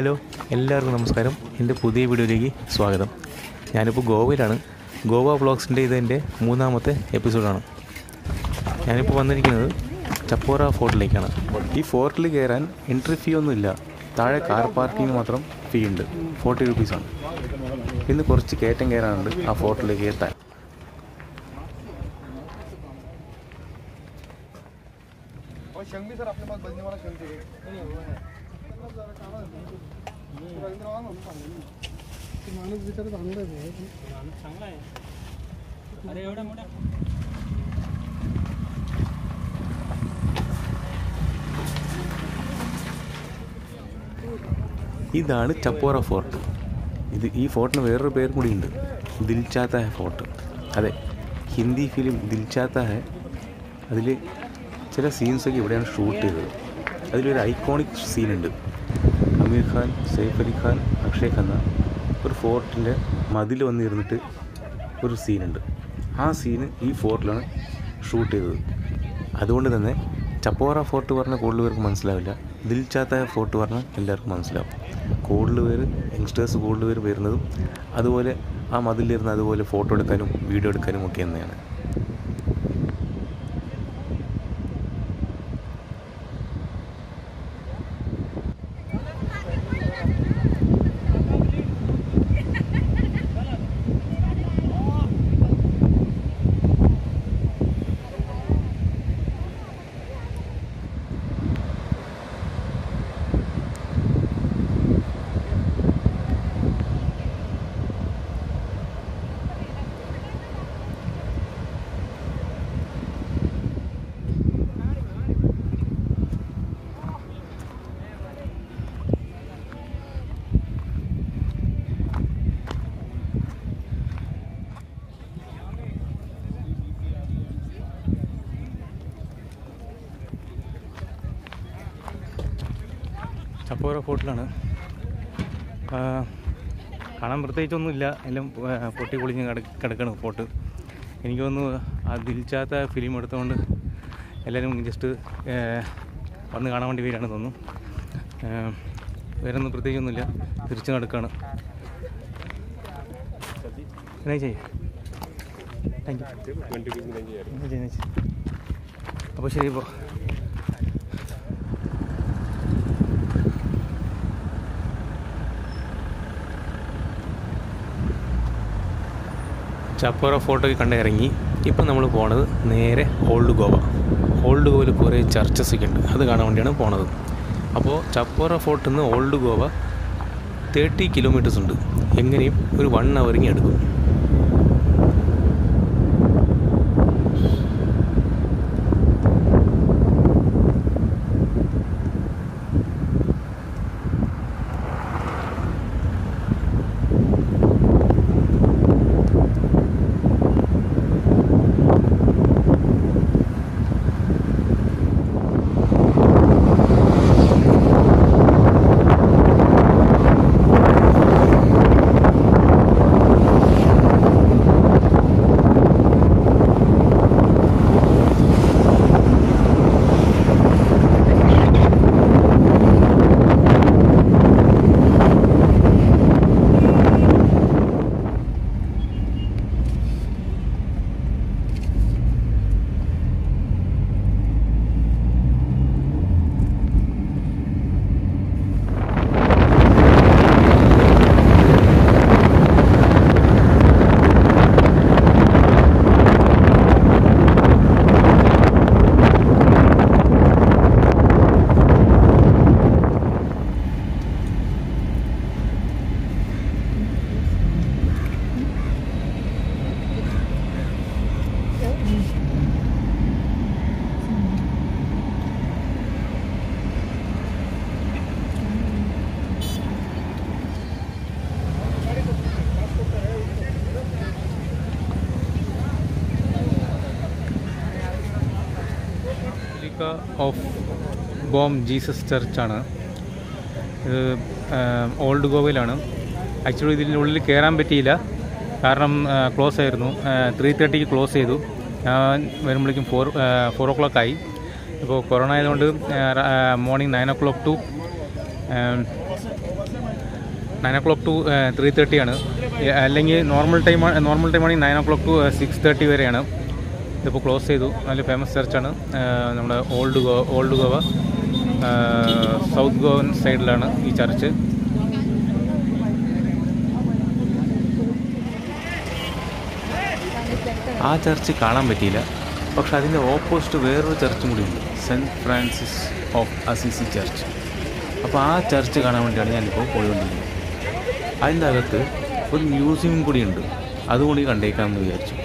Hello എല്ലാവർക്കും നമസ്കാരം. എൻ്റെ പുതിയ വീഡിയോയിലേക്ക് സ്വാഗതം. ഞാനിപ്പോൾ ഗോവയിലാണ്. ഗോവ വ്ളോഗ്സിൻ്റെ ഇതെൻ്റെ മൂന്നാമത്തെ എപ്പിസോഡാണ്. ഞാനിപ്പോൾ വന്നിരിക്കുന്നത് ചപ്പോറ ഫോർട്ടിലേക്കാണ്. ഈ ഫോർട്ടിൽ കയറാൻ എൻട്രി ഫീ ഒന്നുമില്ല, താഴെ കാർ പാർക്കിംഗ് മാത്രം ഫീ ഉണ്ട്. 40 രൂപീസാണ്. ഇന്ന് കുറച്ച് കയറ്റം കയറാനുണ്ട് ആ ഫോർട്ടിലേക്ക് എത്താൻ. ഇതാണ് ചപ്പോറ ഫോർട്ട്. ഈ ഫോർട്ടിന് വേറൊരു പേര് കൂടിയുണ്ട്, ദിൽ ചാഹത്ത ഹൈ ഫോർട്ട്. അതെ, ഹിന്ദി ഫിലിം ദിൽ ചാഹത്ത ഹൈ, അതിൽ ചില സീൻസൊക്കെ ഇവിടെയാണ് ഷൂട്ട് ചെയ്തത്. അതിലൊരു ഐക്കോണിക് സീനുണ്ട്. അമീർ ഖാൻ, സൈഫ് അലി ഖാൻ, അക്ഷയ് ഖന്ന ഒരു ഫോർട്ടിൻ്റെ മതിൽ വന്നിരുന്നിട്ട് ഒരു സീനുണ്ട്. ആ സീന് ഈ ഫോർട്ടിലാണ് ഷൂട്ട് ചെയ്തത്. അതുകൊണ്ട് തന്നെ ചപ്പോറ ഫോർട്ട് പറഞ്ഞാൽ കൂടുതൽ പേർക്ക് മനസ്സിലാവില്ല, ദിൽ ചാഹത്ത ഹൈ ഫോർട്ട് പറഞ്ഞാൽ എല്ലാവർക്കും മനസ്സിലാവും. കൂടുതൽ പേര് യങ്സ്റ്റേഴ്സ് കൂടുതൽ പേര് വരുന്നതും അതുപോലെ ആ മതിലിരുന്ന് അതുപോലെ ഫോട്ടോ എടുക്കാനും വീഡിയോ എടുക്കാനും ഒക്കെ തന്നെയാണ്. ചപ്പോറ ഫോർട്ടിലാണ്. കാണാൻ പ്രത്യേകിച്ചൊന്നുമില്ല, എല്ലാം പൊട്ടി പൊളിഞ്ഞ് കിടക്കണം ഫോർട്ട്. എനിക്ക് തോന്നുന്നു ആ ദിൽ ചാഹത്ത ഹൈ ഫിലിം എടുത്തുകൊണ്ട് എല്ലാവരും ജസ്റ്റ് വന്ന് കാണാൻ വേണ്ടി പേരാണ് തോന്നുന്നു. വേറെ ഒന്നും പ്രത്യേകിച്ചൊന്നുമില്ല, തിരിച്ചു നടക്കുകയാണ്. അപ്പോൾ ശരി, ഇപ്പോൾ ചപ്പോറ ഫോർട്ടൊക്കെ കണ്ടിറങ്ങി. ഇപ്പം നമ്മൾ പോണത് നേരെ ഓൾഡ് ഗോവ. ഓൾഡ് ഗോവയിൽ കുറേ ചർച്ചസൊക്കെ ഉണ്ട്, അത് കാണാൻ വേണ്ടിയാണ് പോണത്. അപ്പോൾ ചപ്പോറ ഫോർട്ടിൽ നിന്ന് ഓൾഡ് ഗോവ 30 കിലോമീറ്റേഴ്സ് ഉണ്ട്. എങ്ങനെയും ഒരു 1 hour എടുക്കും. ഓഫ് ബോം ജീസസ് ചർച്ചാണ് ഇത്. ഓൾഡ് ഗോവയിലാണ്. ആക്ച്വലി ഇതിൻ്റെ ഉള്ളിൽ കയറാൻ പറ്റിയില്ല, കാരണം ക്ലോസ് ആയിരുന്നു. 3:30ക്ക് ക്ലോസ് ചെയ്തു. ഞാൻ വരുമ്പോഴേക്കും 4 o'clock ആയി. ഇപ്പോൾ കൊറോണ ആയതുകൊണ്ട് morning 9 o'clock to 9 o'clock to 3:30 ആണ്. അല്ലെങ്കിൽ നോർമൽ ടൈമാണ് 9 o'clock to 6:30 വരെയാണ്. ഇതിപ്പോൾ ക്ലോസ് ചെയ്തു. നല്ല ഫേമസ് ചർച്ചാണ് നമ്മുടെ ഓൾഡ് ഗോവ സൗത്ത് ഗോവൻ സൈഡിലാണ് ഈ ചർച്ച്. ആ ചർച്ച് കാണാൻ പറ്റിയില്ല, പക്ഷെ അതിൻ്റെ ഓപ്പോസിറ്റ് വേറൊരു ചർച്ചും കൂടിയുണ്ട്, cent Francis of Assisi church. അപ്പോൾ ആ ചർച്ച് കാണാൻ വേണ്ടിയാണ് ഞാനിപ്പോൾ പോയിക്കൊണ്ടിരിക്കുന്നത്. അതിൻ്റെ അകത്ത് ഒരു മ്യൂസിയം കൂടിയുണ്ട്, അതുകൂടി കണ്ടേക്കാമെന്ന് വിചാരിച്ചു.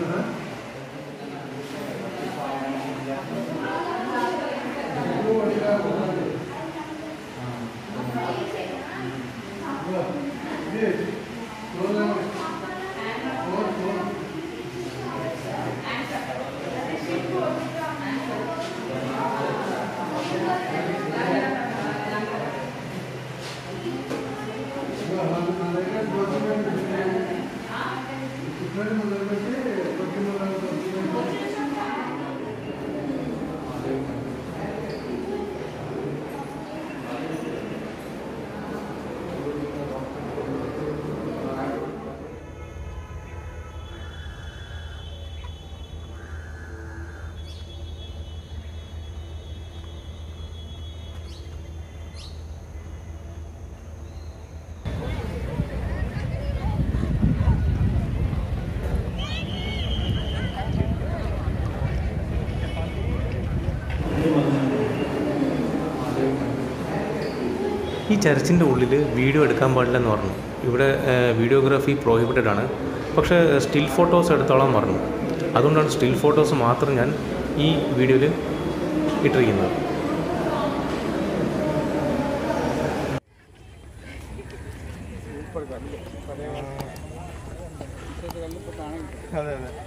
Gracias. चर्चि उल्लिल वीडियो एड़्कान पाडिल्लेन्नु परंजु इविडे वीडियोग्राफी प्रोहिबिटेड आण पक्षे स्टिल फोटोस एडुत्तोळान परंजु അതുകൊണ്ടാണ് സ്റ്റിൽ ഫോട്ടോസ് മാത്രം ഞാൻ ഈ വീഡിയോയിൽ ഇട്ടിരിക്കുന്നത്. അതെ അതെ.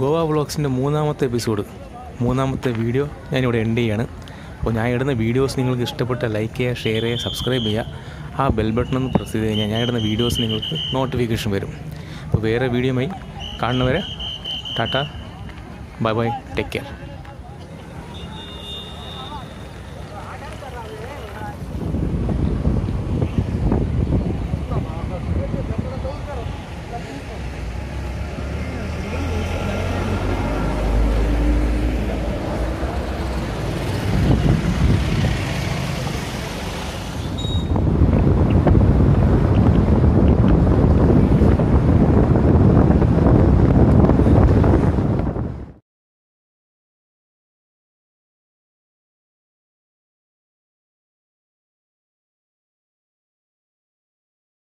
ഗോവ വ്ളോഗ്സിൻ്റെ മൂന്നാമത്തെ എപ്പിസോഡ് മൂന്നാമത്തെ വീഡിയോ ഞാനിവിടെ എൻഡ് ചെയ്യാണ്. അപ്പോൾ ഞാൻ ഇടുന്ന വീഡിയോസ് നിങ്ങൾക്ക് ഇഷ്ടപ്പെട്ട ലൈക്ക് ചെയ്യുക, ഷെയർ ചെയ്യുക, സബ്സ്ക്രൈബ് ചെയ്യുക. ആ ബെൽ ബട്ടണൊന്ന് പ്രസ് ചെയ്ത് കഴിഞ്ഞാൽ ഞാൻ ഇടുന്ന വീഡിയോസ് നിങ്ങൾക്ക് നോട്ടിഫിക്കേഷൻ വരും. അപ്പോൾ വേറെ വീഡിയോയുമായി കാണുന്നവരെ tata, bye bye, take care.